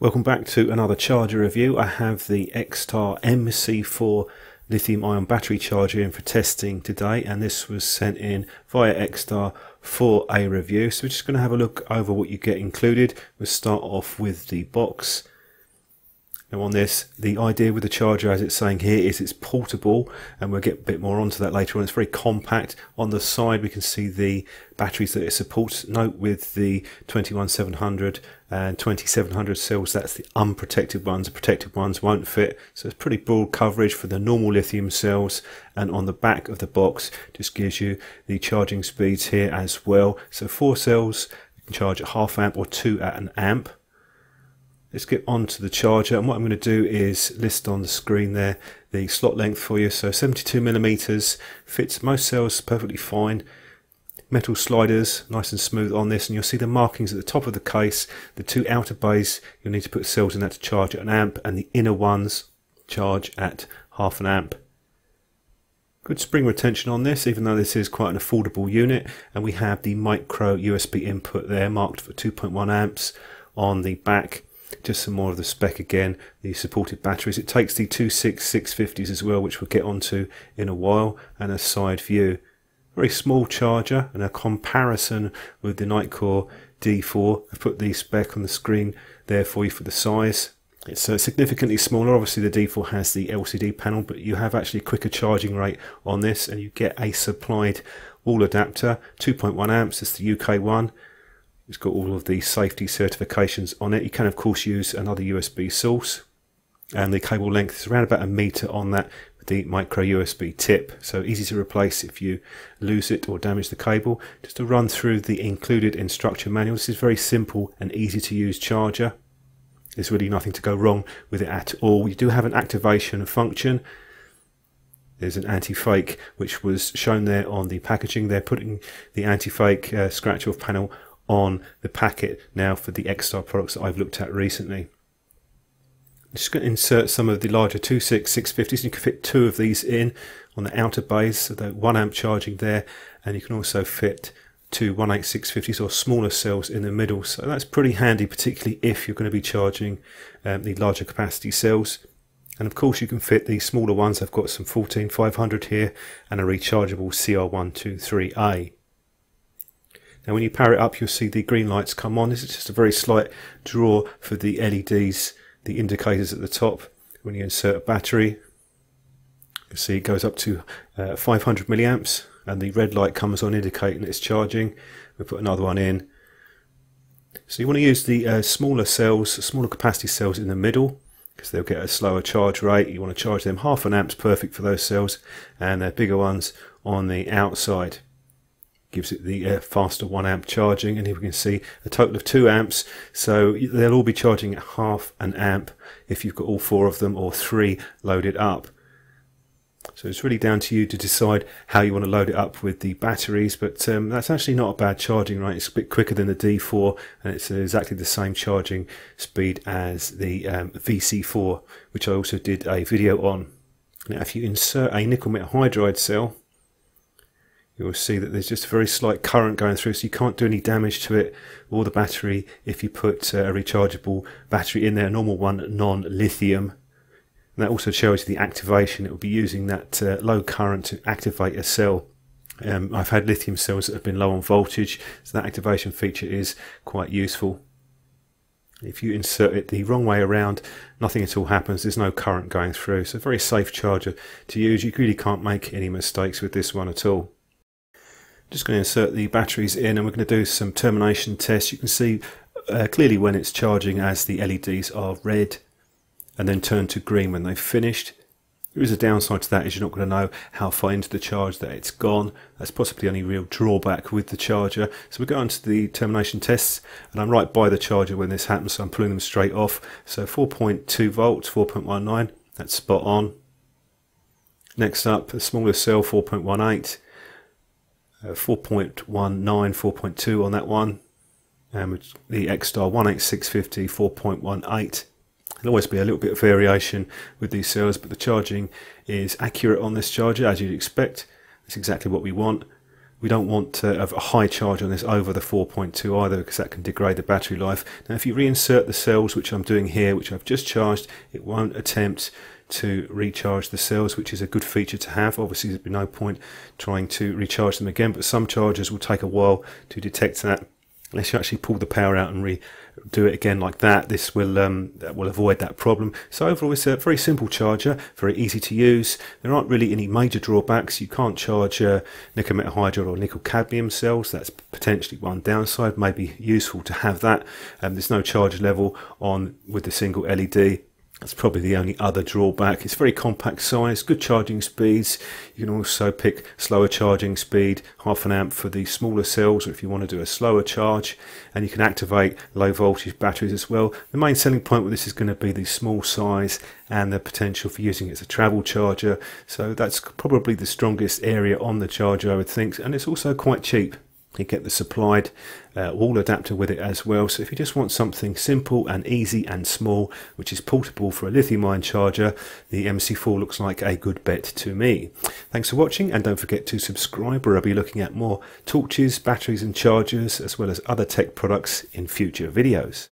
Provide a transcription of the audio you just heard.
Welcome back to another charger review. I have the Xtar MC4 lithium-ion battery charger in for testing today, and this was sent in via Xtar for a review. So we're just going to have a look over what you get included. We'll start off with the box. Now on this, the idea with the charger, as it's saying here, is it's portable, and we'll get a bit more onto that later on. It's very compact. On the side we can see the batteries that it supports. Note with the 21700 and 2700 cells, that's the unprotected ones. The protected ones won't fit, so it's pretty broad coverage for the normal lithium cells. And on the back of the box just gives you the charging speeds here as well. So 4 cells, you can charge at half amp or 2 at an amp. Let's get on to the charger, and what I'm going to do is list on the screen there the slot length for you. So 72mm, fits most cells perfectly fine. Metal sliders, nice and smooth on this, and you'll see the markings at the top of the case. The 2 outer bays, you'll need to put cells in that to charge at an amp, and the inner ones charge at half an amp. Good spring retention on this, even though this is quite an affordable unit, and we have the micro USB input there marked for 2.1 amps on the back. Just some more of the spec again, the supported batteries. It takes the 26650s as well, which we'll get onto in a while, and a side view. Very small charger, and a comparison with the Nightcore D4. I've put the spec on the screen there for you for the size. It's significantly smaller. Obviously the D4 has the LCD panel, but you have actually a quicker charging rate on this, and you get a supplied wall adapter, 2.1 amps, it's the UK one. It's got all of the safety certifications on it. You can of course use another USB source, and the cable length is around about 1 meter on that with the micro USB tip, so easy to replace if you lose it or damage the cable. Just to run through the included instruction manual, this is very simple and easy to use charger. There's really nothing to go wrong with it at all. You do have an activation function. There's an anti-fake which was shown there on the packaging. They're putting the anti-fake scratch off panel on the packet now for the Xtar products that I've looked at recently. I'm just going to insert some of the larger 26650s. You can fit 2 of these in on the outer bays, so the 1 amp charging there, and you can also fit 2 18650s or smaller cells in the middle. So that's pretty handy, particularly if you're going to be charging the larger capacity cells. And of course you can fit the smaller ones. I've got some 14500 here and a rechargeable CR123A. Now when you power it up, you'll see the green lights come on. This is just a very slight draw for the LEDs, the indicators at the top. When you insert a battery, you'll see it goes up to 500 milliamps, and the red light comes on indicating that it's charging. We'll put another one in. So you want to use the smaller cells, smaller capacity cells in the middle, because they'll get a slower charge rate. You want to charge them half an amp's perfect for those cells, and the bigger ones on the outside. Gives it the faster 1 amp charging, and here we can see a total of 2 amps, so they'll all be charging at half an amp if you've got all 4 of them or 3 loaded up. So it's really down to you to decide how you want to load it up with the batteries, but that's actually not a bad charging rate. It's a bit quicker than the D4, and it's exactly the same charging speed as the VC4, which I also did a video on. Now if you insert a nickel metal hydride cell, you'll see that there's just a very slight current going through, so you can't do any damage to it or the battery if you put a rechargeable battery in there, a normal one, non-lithium. And that also shows you the activation. It will be using that low current to activate a cell. I've had lithium cells that have been low on voltage, so that activation feature is quite useful. If you insert it the wrong way around, nothing at all happens. There's no current going through, so a very safe charger to use. You really can't make any mistakes with this one at all. Just going to insert the batteries in, and we're going to do some termination tests. You can see clearly when it's charging, as the LEDs are red and then turn to green when they've finished. There is a downside to that, is you're not going to know how far into the charge that it's gone. That's possibly the only real drawback with the charger. So we go on to the termination tests, and I'm right by the charger when this happens, so I'm pulling them straight off. So 4.2 volts, 4.19, that's spot on. Next up, a smaller cell, 4.18. 4.19, 4.2 on that one, and the Xtar 18650, 4.18. There'll always be a little bit of variation with these cells, but the charging is accurate on this charger, as you'd expect. That's exactly what we want. We don't want to have a high charge on this over the 4.2 either, because that can degrade the battery life. Now if you reinsert the cells, which I'm doing here, which I've just charged, it won't attempt to recharge the cells, which is a good feature to have. Obviously there'd be no point trying to recharge them again, but some chargers will take a while to detect that. Unless you actually pull the power out and redo it again like that, this will avoid that problem. So overall it's a very simple charger, very easy to use. There aren't really any major drawbacks. You can't charge nickel metal hydride or nickel cadmium cells. That's potentially one downside. Maybe useful to have that. There's no charge level on with the single LED. That's probably the only other drawback. It's very compact size, good charging speeds. You can also pick slower charging speed, 0.5 amp for the smaller cells, or if you want to do a slower charge, and you can activate low voltage batteries as well. The main selling point with this is going to be the small size and the potential for using it as a travel charger. So that's probably the strongest area on the charger, I would think, and it's also quite cheap. You get the supplied wall adapter with it as well. So if you just want something simple and easy and small, which is portable for a lithium-ion charger, the MC4 looks like a good bet to me. Thanks for watching, and don't forget to subscribe, where I'll be looking at more torches, batteries and chargers, as well as other tech products in future videos.